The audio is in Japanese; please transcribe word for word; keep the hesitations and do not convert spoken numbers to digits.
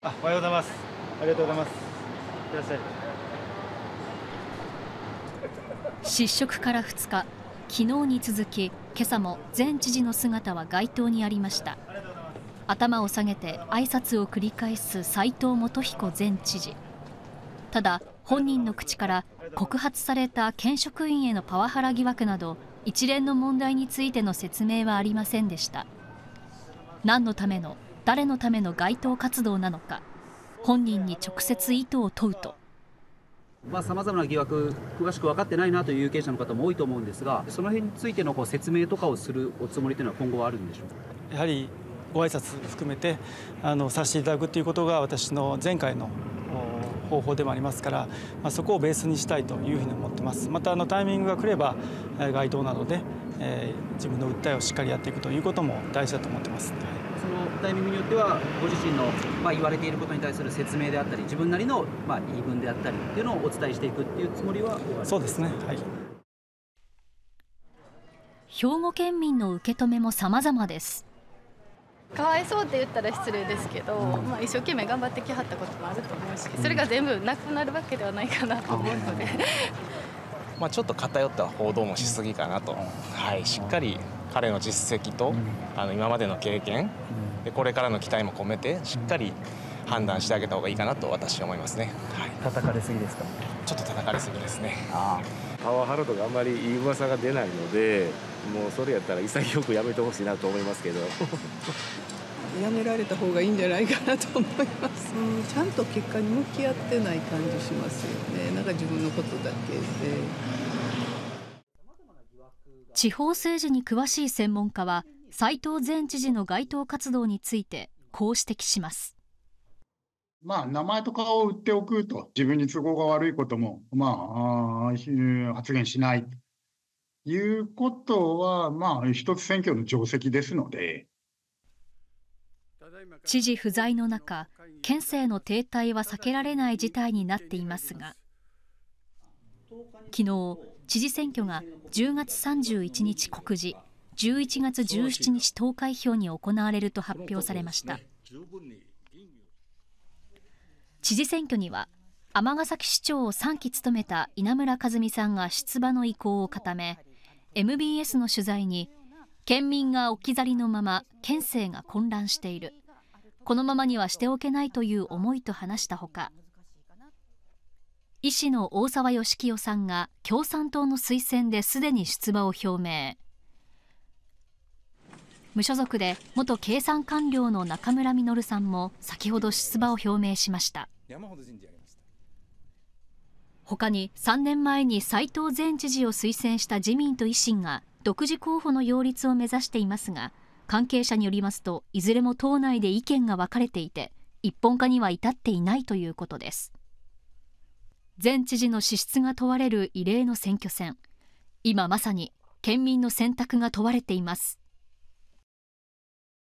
あ、おはようございます。ありがとうございます。いらっしゃい。失職からふつか、昨日に続き、今朝も前知事の姿は街頭にありました。頭を下げて挨拶を繰り返す斉藤元彦前知事。ただ、本人の口から告発された県職員へのパワハラ疑惑など、一連の問題についての説明はありませんでした。何のための誰のための街頭活動なのか、本人に直接意図を問うと、まあ様々な疑惑、詳しく分かってないなという有権者の方も多いと思うんですが、その辺についてのこう説明とかをするおつもりというのは今後はあるんでしょうか。やはりご挨拶含めてあのさせていただくということが私の前回の方法でもありますから、まあ、そこをベースにしたいというふうに思ってます。またあのタイミングが来れば街頭などで、えー、自分の訴えをしっかりやっていくということも大事だと思ってます。そのタイミングによってはご自身の、まあ、言われていることに対する説明であったり自分なりの、まあ、言い分であったりっていうのをお伝えしていくっていうつもりはそうですね、はい、兵庫県民の受け止めも様々です。かわいそうって言ったら失礼ですけど、まあ、一生懸命頑張ってきはったこともあると思うし、それが全部なくなるわけではないかなと思うのでまあちょっと偏った報道もしすぎかなと、はい、しっかり彼の実績とあの今までの経験でこれからの期待も込めてしっかり判断してあげた方がいいかなと私は思いますね。はい、叩かれすぎですか。ちょっと叩かれすぎですね。ああ、パワハラとかあんまりいい噂が出ないので、もうそれやったら潔くやめてほしいなと思いますけど。やめられた方がいいんじゃないかなと思います。うん、ちゃんと結果に向き合ってない感じしますよね。なんか自分のことだけで。地方政治に詳しい専門家は、斉藤前知事の街頭活動についてこう指摘します。まあ名前とかを売っておくと、自分に都合が悪いこともまあ発言しないということは、まあ一つ選挙の定石ですので。知事不在の中、県政の停滞は避けられない事態になっていますが、昨日、知事選挙がじゅうがつさんじゅういちにち告示、じゅういちがつじゅうしちにち投開票に行われると発表されました。知事選挙には、尼崎市長をさんき務めた稲村和美さんが出馬の意向を固め、エムビーエス の取材に、県民が置き去りのまま県政が混乱している、このままにはしておけないという思いと話したほか、医師の大沢良清さんが共産党の推薦ですでに出馬を表明、無所属で元経産官僚の中村実さんも先ほど出馬を表明しました。他にさんねんまえに斉藤前知事を推薦した自民と維新が独自候補の擁立を目指していますが、関係者によりますといずれも党内で意見が分かれていて一本化には至っていないということです。前知事の資質が問われる異例の選挙戦、今まさに県民の選択が問われています。